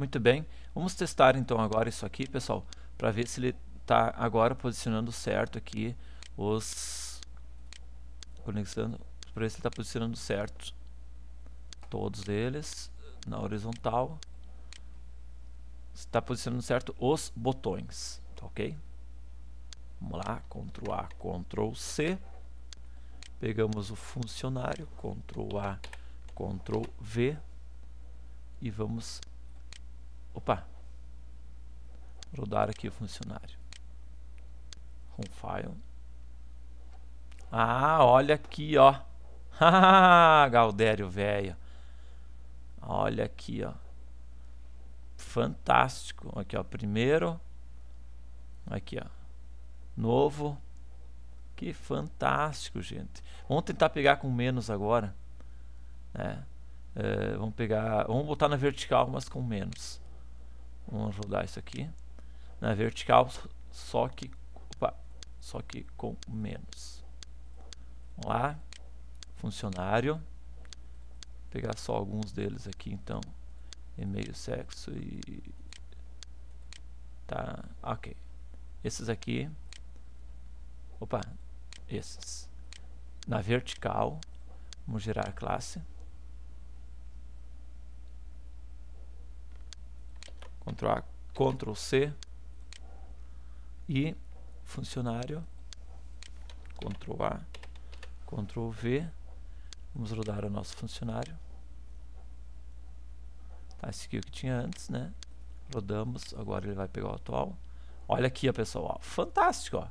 Muito bem, vamos testar então agora isso aqui, pessoal, para ver se ele está agora posicionando certo aqui os conectando, para ver se ele está posicionando certo todos eles na horizontal. Está posicionando certo os botões, tá ok? Vamos lá, Ctrl A, Ctrl C. Pegamos o funcionário, Ctrl A, Ctrl V e vamos rodar aqui o funcionário. Home file. Ah, olha aqui, ó. Gaudério velho. Olha aqui, ó. Fantástico. Aqui, ó, primeiro. Aqui, ó. Novo. Que fantástico, gente. Vamos tentar pegar com menos agora, né? Vamos pegar, vamos botar na vertical, mas com menos. Vamos rodar isso aqui na vertical, só que com menos. Vamos lá, funcionário. Vou pegar só alguns deles aqui, então. E-mail, sexo e... tá, ok. Esses aqui. Esses. Na vertical. Vamos gerar a classe. Ctrl A, Ctrl C e funcionário, Ctrl A, Ctrl V. Vamos rodar o nosso funcionário. Tá, esse aqui é o que tinha antes, né? Rodamos, agora ele vai pegar o atual. Olha aqui, ó, pessoal, ó, fantástico, ó.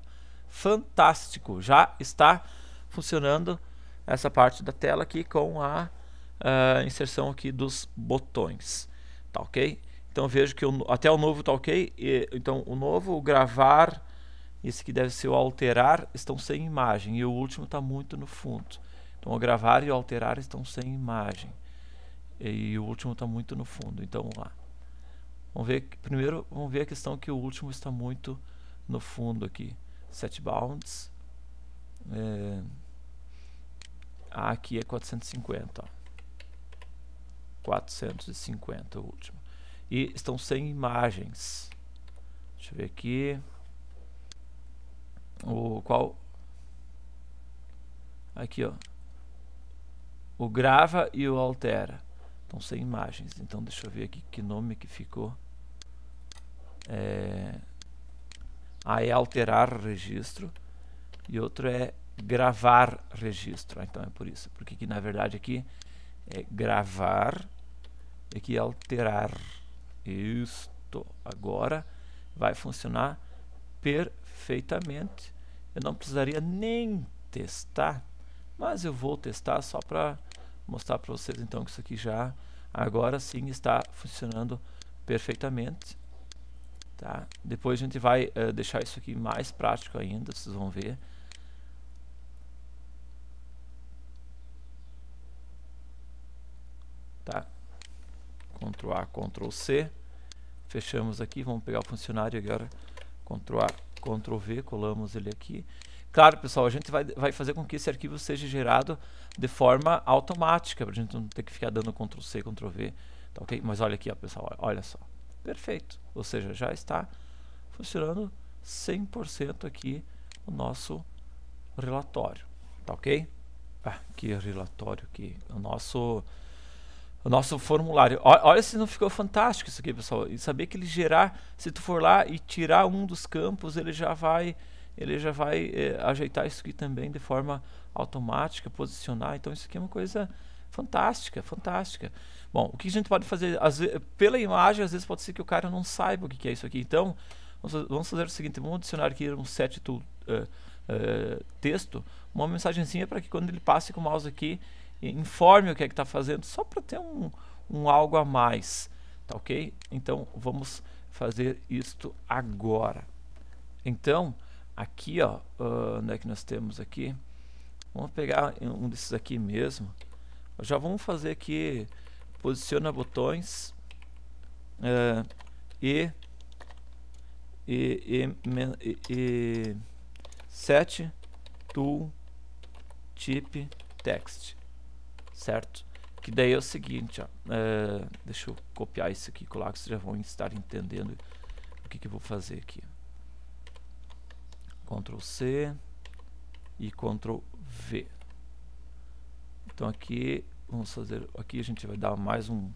Fantástico, já está funcionando essa parte da tela aqui com a inserção aqui dos botões, tá ok? Então vejo que até o novo está ok. Então o novo, o gravar, esse que deve ser o alterar, estão sem imagem. E o último está muito no fundo. Então o gravar e o alterar estão sem imagem. E o último está muito no fundo. Então vamos lá. Vamos ver, primeiro vamos ver a questão que o último está muito no fundo aqui. Set bounds. Aqui é 450. Ó. 450 o último. E estão sem imagens. Deixa eu ver aqui. Aqui, ó. O grava e o altera. Estão sem imagens. Então deixa eu ver aqui que nome que ficou. É alterar registro. E outro é gravar registro. Então é por isso. Porque aqui, na verdade aqui é gravar. E aqui é alterar. Isto agora vai funcionar perfeitamente. Eu não precisaria nem testar, mas eu vou testar só para mostrar para vocês então que isso aqui já agora sim está funcionando perfeitamente, tá? Depois a gente vai deixar isso aqui mais prático ainda, vocês vão ver. Tá, Ctrl A, Ctrl C. Fechamos aqui, vamos pegar o funcionário agora, Ctrl A, Ctrl V, colamos ele aqui. Claro, pessoal, a gente vai fazer com que esse arquivo seja gerado de forma automática, para a gente não ter que ficar dando Ctrl C, Ctrl V, tá ok? Mas olha aqui, ó, pessoal, olha só, perfeito, ou seja, já está funcionando 100% aqui o nosso relatório, tá ok? Que relatório aqui, o nosso formulário. Olha se não ficou fantástico isso aqui, pessoal. E saber que ele gerar, se tu for lá e tirar um dos campos, ele já vai ajeitar isso aqui também de forma automática, posicionar. Então isso aqui é uma coisa fantástica, fantástica. Bom, o que a gente pode fazer, às vezes, pela imagem, às vezes pode ser que o cara não saiba o que é isso aqui. Então vamos fazer o seguinte, vamos adicionar aqui um setToolText, uma mensagenzinha para que quando ele passe com o mouse aqui, informe o que é que está fazendo, só para ter um algo a mais, tá ok? Então vamos fazer isto agora. Então aqui, ó, onde é que nós temos aqui? Vamos pegar um desses aqui mesmo. Já vamos fazer aqui, posiciona botões e set tool tip text. Certo? Que daí é o seguinte, ó, deixa eu copiar isso aqui e colar que vocês já vão estar entendendo o que eu vou fazer aqui. Ctrl C e Ctrl V. Então aqui vamos fazer, aqui a gente vai dar mais um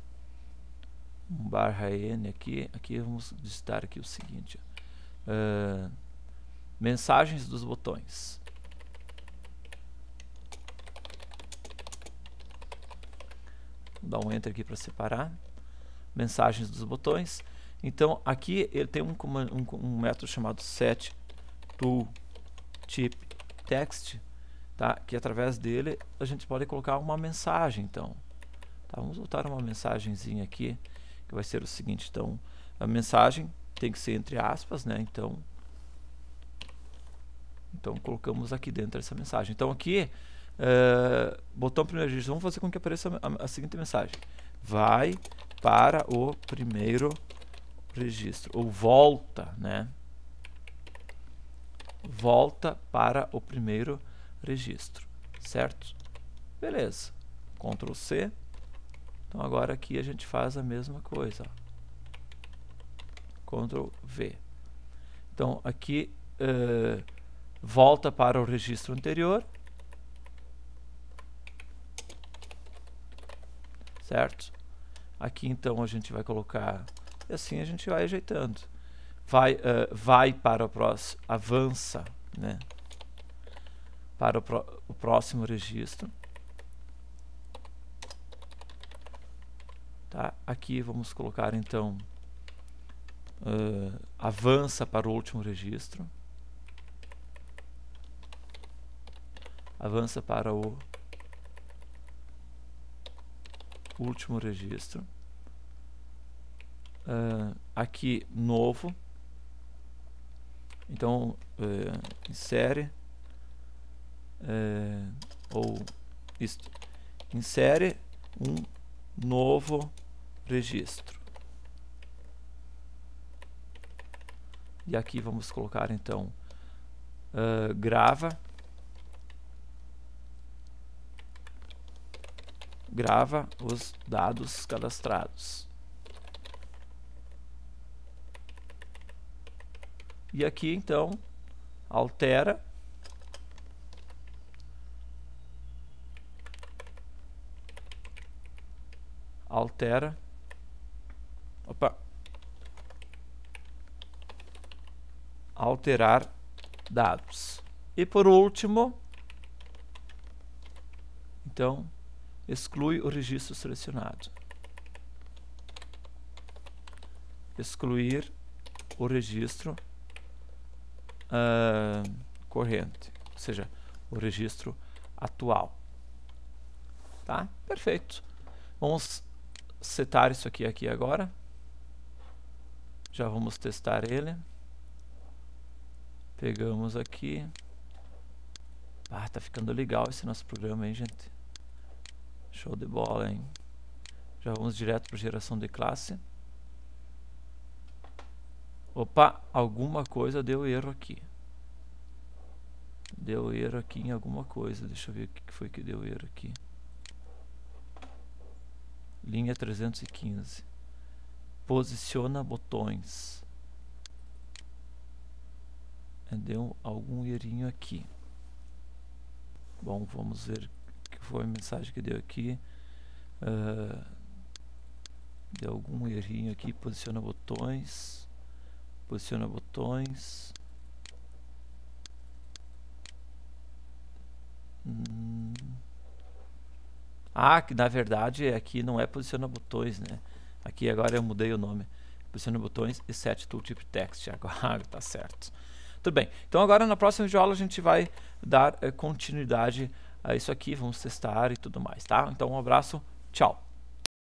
barra N aqui, vamos digitar aqui o seguinte, mensagens dos botões. Dá um enter aqui para separar mensagens dos botões. Então aqui ele tem um método chamado setToolTipText, tá? Que através dele a gente pode colocar uma mensagem. Então tá, vamos botar uma mensagenzinha aqui que vai ser o seguinte. Então a mensagem tem que ser entre aspas, né? Então colocamos aqui dentro essa mensagem. Então aqui botão primeiro registro, vamos fazer com que apareça a seguinte mensagem: vai para o primeiro registro, ou volta, né? Volta para o primeiro registro, certo? Beleza, Ctrl C. Então agora aqui a gente faz a mesma coisa, ó. Ctrl V. Então aqui volta para o registro anterior, certo? Aqui então a gente vai colocar, e assim a gente vai ajeitando. Vai para o próximo, avança, né? Para o próximo registro, tá? Aqui vamos colocar então avança para o último registro, avança para o último registro, aqui novo. Então insere insere um novo registro, e aqui vamos colocar então grava os dados cadastrados. E aqui então altera alterar dados. E por último então exclui o registro selecionado. Excluir o registro corrente, ou seja, o registro atual. Tá? Perfeito. Vamos setar isso aqui agora. Já vamos testar ele. Pegamos aqui. Ah, tá ficando legal esse nosso programa, hein, gente? Show de bola, hein? Já vamos direto para geração de classe. Opa, alguma coisa deu erro aqui. Deu erro aqui em alguma coisa. Deixa eu ver o que foi que deu erro aqui. Linha 315. Posiciona botões. Deu algum errinho aqui. Bom, vamos ver que foi a mensagem que deu aqui. Deu algum errinho aqui. Posiciona botões, posiciona botões. Ah, que na verdade aqui não é posiciona botões, né? Aqui agora eu mudei o nome, posiciona botões e setToolTipText agora. Tá certo, tudo bem. Então agora na próxima videoaula a gente vai dar continuidade a isso aqui, vamos testar e tudo mais, tá? Então um abraço, tchau!